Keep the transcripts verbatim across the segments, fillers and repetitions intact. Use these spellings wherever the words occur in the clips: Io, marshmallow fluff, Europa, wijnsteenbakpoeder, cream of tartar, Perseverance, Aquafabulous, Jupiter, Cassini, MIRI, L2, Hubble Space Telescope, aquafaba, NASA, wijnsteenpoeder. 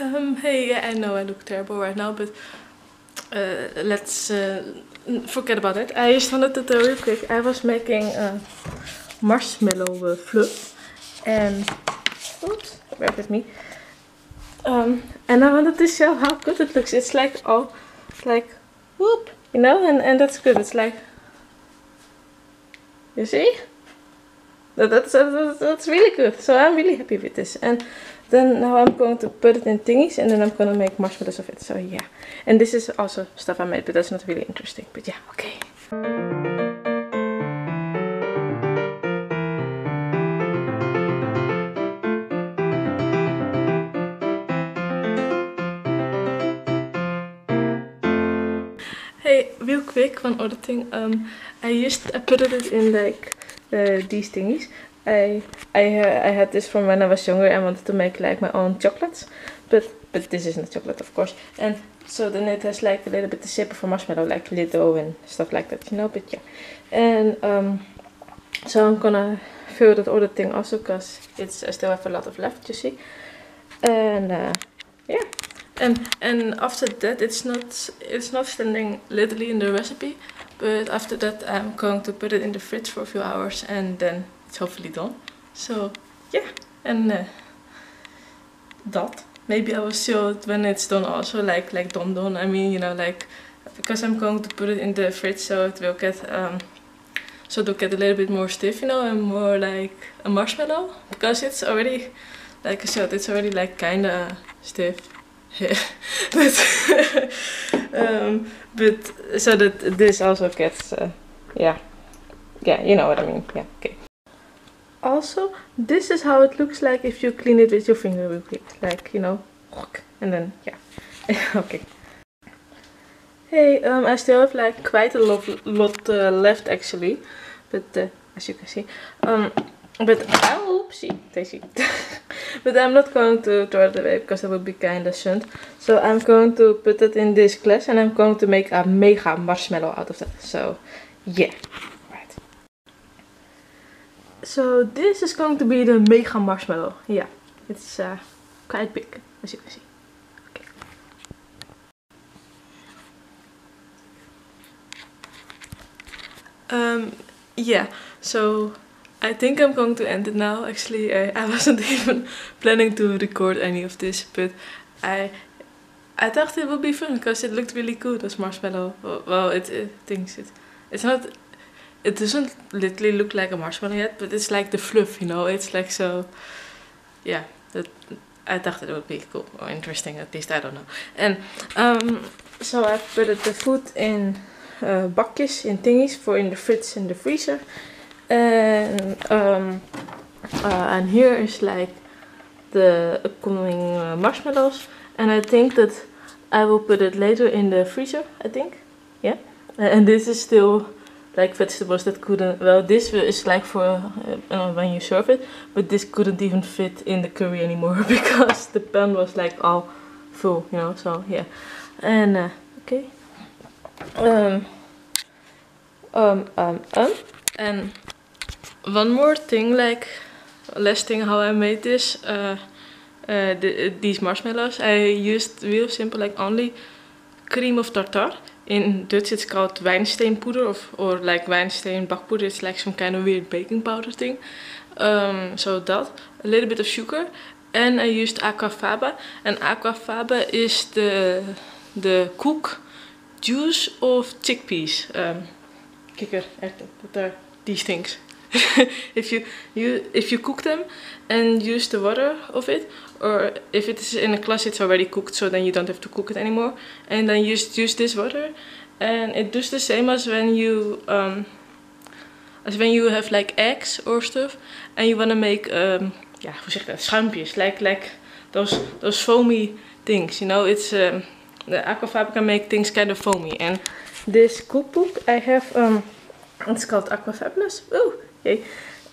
Um, hey, yeah, I know I look terrible right now, but uh, let's uh, forget about it. I started the real quick. I was making a marshmallow fluff, and oops, bear with me. Um, and I wanted to show how good it looks. It's like all, like, whoop, you know, and and that's good. It's like, you see. That's, that's, that's really good. So I'm really happy with this. And then now I'm going to put it in thingies. And then I'm going to make marshmallows of it. So yeah. And this is also stuff I made. But that's not really interesting. But yeah, okay. Hey, real quick, one other thing. Um, I used, I put it in like... Uh, these thingies. I I, uh, I had this from when I was younger. I wanted to make like my own chocolates, but but this isn't chocolate, of course. And so then it has like a little bit the shape of a marshmallow, like little and stuff like that, you know. But yeah, and um, so I'm gonna fill that other thing also because it's I still have a lot of left, you see. And uh, yeah, and and after that, it's not it's not standing literally in the recipe. But after that I'm going to put it in the fridge for a few hours and then it's hopefully done. So yeah, and uh, that. Maybe I will show it when it's done also, like like done done. I mean, you know, like, because I'm going to put it in the fridge so it will get, um, so it'll get a little bit more stiff, you know, and more like a marshmallow. Because it's already, like I said, it's already like kinda stiff. Yeah, but, um, but so that this also gets, uh, yeah, yeah, you know what I mean, yeah, okay. Also, this is how it looks like if you clean it with your finger real quick, like, you know, and then, yeah, okay. Hey, um, I still have like quite a lot, lot uh, left actually, but uh, as you can see, um, but I'll see, tasty. But I'm not going to throw it away because that would be kinda sunt. So I'm going to put it in this glass and I'm going to make a mega marshmallow out of that. So yeah, right. So this is going to be the mega marshmallow. Yeah, it's uh, quite big, as you can see. Okay. Um, yeah, so... I think I'm going to end it now. Actually, I, I wasn't even planning to record any of this, but I I thought it would be fun because it looked really cool as marshmallow. Well, it, it thinks it. It's not. It doesn't literally look like a marshmallow yet, but it's like the fluff, you know. It's like so. Yeah, that, I thought it would be cool or interesting. At least I don't know. And um, so I put the food in uh, bakjes, in thingies, for in the fridge in the freezer. En um, uh, hier is like the upcoming uh, marshmallows. And I think that I will put it later in the freezer, I think. Yeah. Uh, and this is still like vegetables that couldn't... Well, this is like for uh, uh, when you serve it. But this couldn't even fit in the curry anymore. Because the pan was like all full, you know. So, yeah. And, uh, okay. Um, um, um, um. And... One more thing, like last thing how I made this, uh, uh, the, uh, these marshmallows. I used real simple, like only cream of tartar. In Dutch it's called wijnsteenpoeder of, or like wijnsteenbakpoeder. It's like some kind of weird baking powder thing. Um, so that, a little bit of sugar. And I used aquafaba. And aquafaba is the, the cook juice of chickpeas. Um, kikker, echt, dat are these things. if you, you if you cook them and use the water of it, or if it's in a glass it's already cooked, so then you don't have to cook it anymore, and then you just use this water, and it does the same as when you um, as when you have like eggs or stuff and you want to make um, ja, hoe zeg je dat, schuimpjes, like like those those foamy things, you know. It's um, the aquafaba can make things kind of foamy, and this cookbook I have, um, it's called Aquafabulous. Ooh.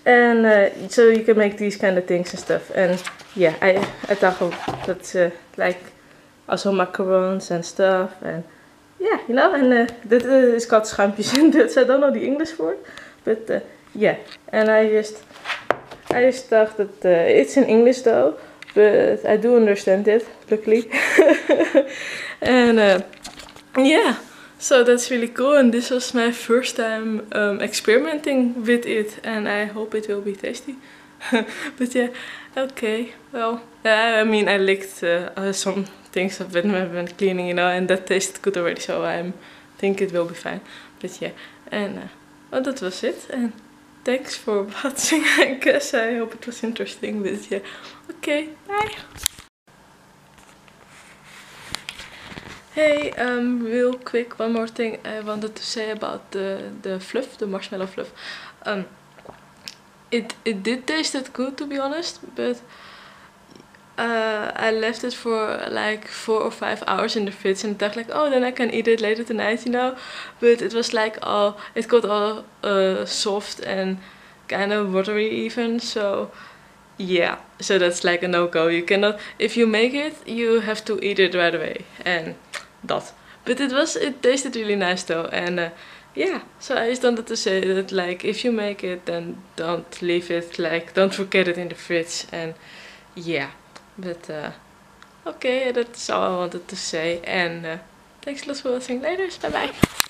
And uh, so you can make these kind of things and stuff. And yeah, I, I thought oh, that's uh, like also macarons and stuff. And yeah, you know, and uh, this is called schuimpjes in Dutch. I don't know the English word, but uh, yeah. And I just, I just thought that uh, it's in English though. But I do understand it, luckily. And uh, yeah, so that's really cool. And this was my first time um, experimenting with it. And I hope it will be tasty. But yeah, okay, well, I mean, I licked uh, some things I've been, I've been cleaning, you know, and that tasted good already, so I think it will be fine. But yeah, and uh, well, that was it, and thanks for watching, I guess. I hope it was interesting, but yeah, okay, bye! Hey, um, real quick, one more thing I wanted to say about the, the fluff, the marshmallow fluff. Um, It, it did taste that good, to be honest, but uh, I left it for like four or five hours in the fridge and I thought like, oh, then I can eat it later tonight, you know. But it was like all, it got all uh, soft and kind of watery even, so yeah. So that's like a no-go. You cannot, if you make it, you have to eat it right away and that. But it was, it tasted really nice though, and uh, yeah, so I just wanted to say that, like, if you make it, then don't leave it, like, don't forget it in the fridge, and yeah, but uh, okay, that's all I wanted to say, and uh, thanks a lot for watching, later, bye bye!